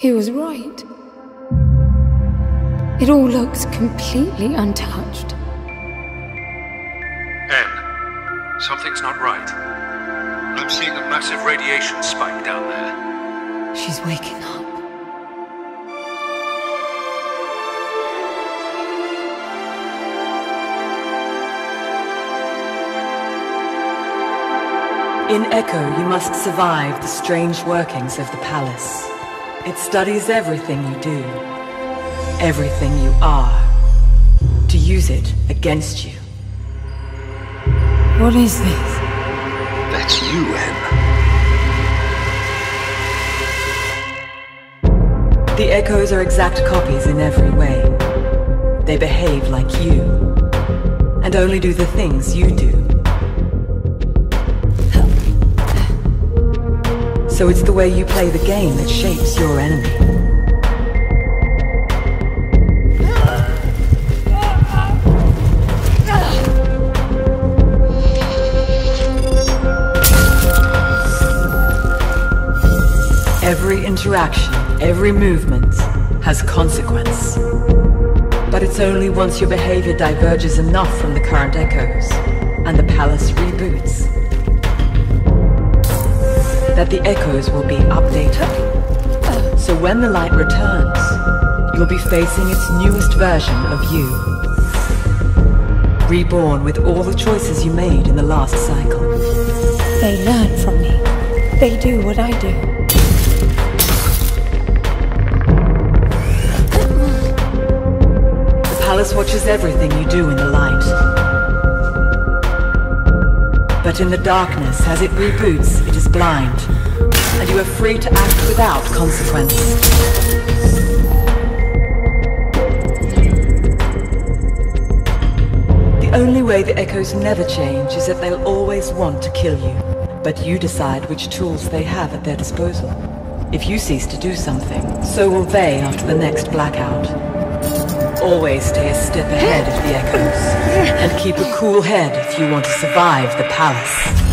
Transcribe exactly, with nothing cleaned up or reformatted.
He was right. It all looks completely untouched. Anne, something's not right. I'm seeing a massive radiation spike down there. She's waking up. In Echo, you must survive the strange workings of the palace. It studies everything you do, everything you are, to use it against you. What is this? That's you, Em. The Echoes are exact copies in every way. They behave like you, and only do the things you do. So it's the way you play the game that shapes your enemy. Every interaction, every movement has consequence. But it's only once your behavior diverges enough from the current echoes, and the palace reboots, that the echoes will be updated. So when the light returns, you'll be facing its newest version of you. Reborn with all the choices you made in the last cycle. They learn from me. They do what I do. The palace watches everything you do in the light. But in the darkness, as it reboots, it is blind, and you are free to act without consequence. The only way the echoes never change is that they'll always want to kill you, but you decide which tools they have at their disposal. If you cease to do something, so will they after the next blackout. Always stay a step ahead of the echoes, and keep a cool head if you want to survive the palace.